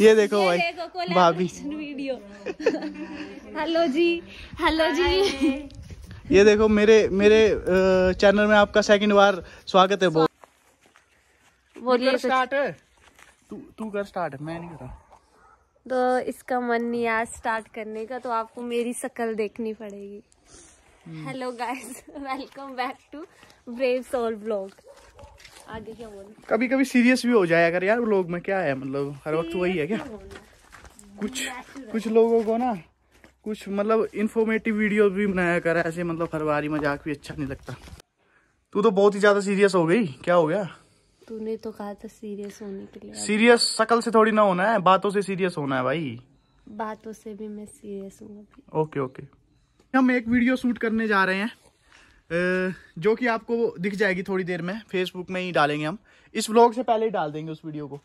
ये देखो भाई भाभी वीडियो। हेलो जी, हेलो जी, ये देखो मेरे चैनल में आपका सेकंड बार स्वागत है। बहुत बोलिए स्टार्ट है। तू कर स्टार्ट, मैं नहीं कर रहा। तो इसका मन नहीं आज स्टार्ट करने का, तो आपको मेरी शक्ल देखनी पड़ेगी। Hello guys, welcome back to brave soul vlog. आगे क्या बोलूं, कभी कभी सीरियस भी हो जाया कर यार व्लॉग में। क्या है मतलब हर वक्त वही है क्या? कुछ लोगों को ना कुछ मतलब इन्फॉर्मेटिव वीडियो भी बनाया कर, ऐसे मतलब हर बारी मजाक भी अच्छा नहीं लगता। तू तो बहुत ही ज्यादा सीरियस हो गई, क्या हो गया? तूने तो कहा था सीरियस होने के लिए। सीरियस शकल से थोड़ी ना होना है, बातों से सीरियस होना है भाई। बातों से भी मैं सीरियस हूँ। ओके ओके, हम एक वीडियो शूट करने जा रहे हैं जो कि आपको दिख जाएगी थोड़ी देर में। फेसबुक में ही डालेंगे हम, इस व्लॉग से पहले ही डाल देंगे उस वीडियो को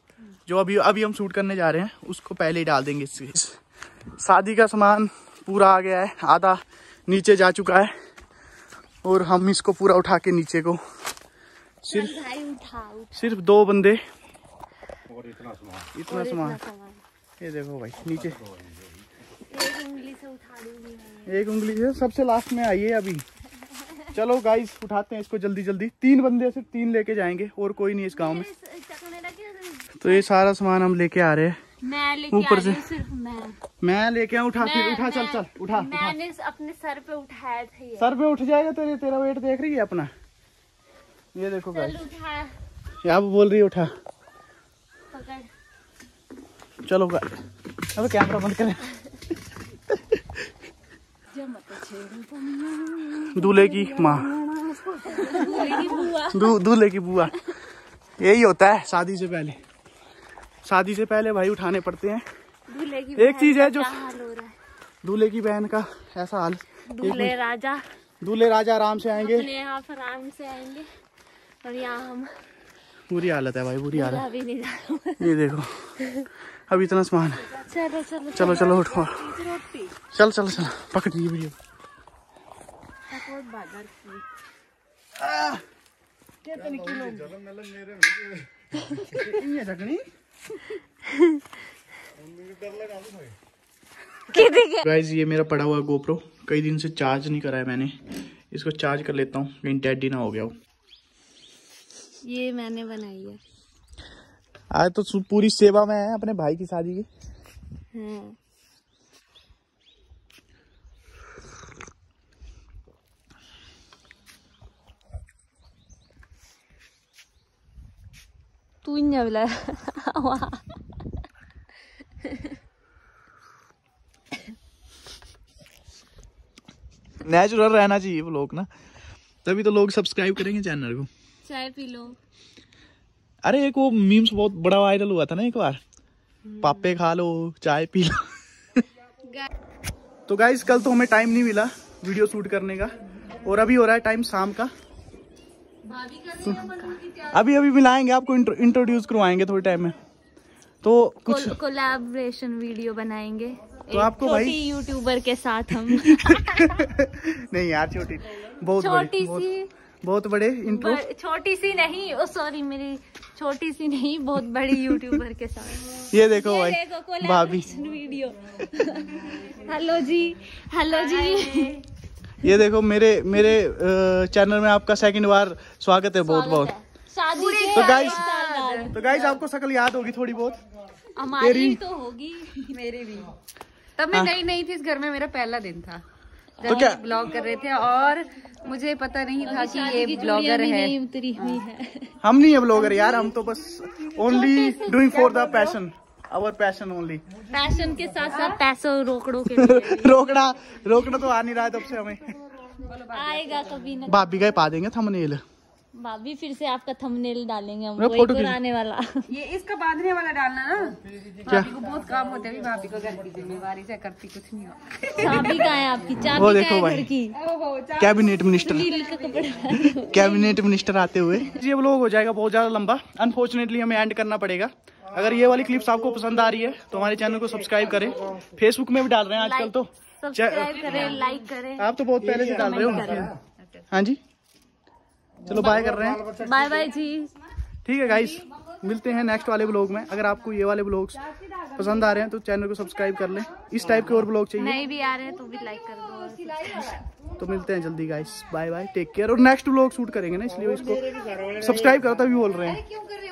जो अभी हम शूट करने जा रहे हैं, उसको पहले ही डाल देंगे। शादी का सामान पूरा आ गया है, आधा नीचे जा चुका है और हम इसको पूरा उठा के नीचे को सिर्फ दो बंदे और इतना सामान। ये देखो भाई नीचे एक उंगली से सबसे लास्ट में आई है अभी। चलो गाइस उठाते हैं इसको जल्दी जल्दी। 3 बंदे, सिर्फ 3 लेके जाएंगे और कोई नहीं इस गांव में। तो ये सारा सामान हम लेके आ रहे हैं ऊपर से। मैं लेके आऊँ, उठा चल उठा। मैंने अपने सर पे उठाया था। सर पे उठ जाएगा तेरा वेट देख रही है अपना। ये देखो गाइस, आप बोल रही है उठा, पकड़। चलो गाइस, अब कैमरा बंद करें। दूल्हे की माँ, दूल्हे की बुआ, यही होता है शादी से पहले। शादी से पहले भाई उठाने पड़ते हैं। एक चीज है जो दूल्हे की बहन का ऐसा हाल। दूल्हे राजा आराम से आएंगे, और यहाँ हम बुरी हालत है भाई, बुरी हालत। अभी नहीं जा रहा हूं। ये देखो अब इतना सामान। चलो उठो, चल पकड़ ली वीडियो। गाइस ये मेरा पड़ा हुआ गोप्रो, कई दिन से चार्ज नहीं कराया मैंने। इसको चार्ज कर लेता हूँ, कहीं डेड ना हो गया हो। ये मैंने बनाई है। आज तो पूरी सेवा में है अपने भाई की शादी की। तू इन्हें नेचुरल रहना चाहिए वो लोग ना, तभी तो लोग सब्सक्राइब करेंगे चैनल को। चाय पी लो। अरे एक वो मीम्स बहुत बड़ा वायरल हुआ था ना एक बार, पापे खा लो चाय पी लो। तो गाइस कल तो हमें टाइम नहीं मिला वीडियो शूट करने का, और अभी हो रहा है टाइम शाम का। अभी मिलाएंगे आपको, इंट्रोड्यूस करवाएंगे थोड़ी टाइम में। तो कुछ कोलैबोरेशन वीडियो बनाएंगे तो आपको भाई यूट्यूबर के साथ हम। नहीं यार, छोटी बहुत छोटी सी, बहुत बड़े इंट्रो, छोटी सी नहीं, ओ सॉरी मेरी छोटी सी नहीं, बहुत बड़ी यूट्यूबर के साथ। ये देखो भाई भाभी वीडियो। हेलो जी, हेलो जी, ये देखो मेरे चैनल में आपका सेकंड बार स्वागत है। बहुत है। तो गाइस आपको शक्ल याद होगी थोड़ी बहुत, हमारी तो होगी, मेरी भी। तब मैं नई थी इस घर में, मेरा पहला दिन था। तो क्या ब्लॉग कर रहे थे और मुझे पता नहीं था कि ये ब्लॉगर है। हम नहीं है ब्लॉगर यार, हम तो बस only doing for the passion, our passion only. Passion के साथ साथ पैसों रोकड़ों के लिए। रोकड़ा तो आ नहीं रहा है तब से हमें। आएगा कभी ना। भाभी का पा देंगे थंबनेल। भाभी फिर से आपका थंबनेल डालेंगे हम, फोटो बनाने वाला। ये इसका बांधने वाला डालना ना। भाभी को बहुत काम होता है, भाभी को घर की जिम्मेदारी से करती कुछ नहीं हो। चाबी कहाँ है आपकी? चाबी कहाँ है घर की? कैबिनेट मिनिस्टर, कैबिनेट मिनिस्टर आते हुए। ये व्लॉग हो जाएगा बहुत ज्यादा लंबा, अनफॉर्चुनेटली हमें एंड करना पड़ेगा। अगर ये वाली क्लिप्स आपको पसंद आ रही है तो हमारे चैनल को सब्सक्राइब करें। फेसबुक में भी डाल रहे हैं आजकल, तो सब्सक्राइब करें, लाइक करें। आप तो बहुत पहले से डाल रहे हो। हाँ जी, चलो बाय कर रहे हैं, बाय बाय जी। ठीक है गाइस। मिलते हैं नेक्स्ट वाले ब्लॉग में। अगर आपको ये वाले ब्लॉग्स पसंद आ रहे हैं तो चैनल को सब्सक्राइब कर लें। इस टाइप के और ब्लॉग चाहिए, नहीं भी आ रहे हैं तो भी लाइक कर दो। तो मिलते हैं जल्दी guys, bye bye, take care. और नेक्स्ट ब्लॉग शूट करेंगे ना, इसलिए इसको सब्सक्राइब करो, तभी बोल रहे हैं।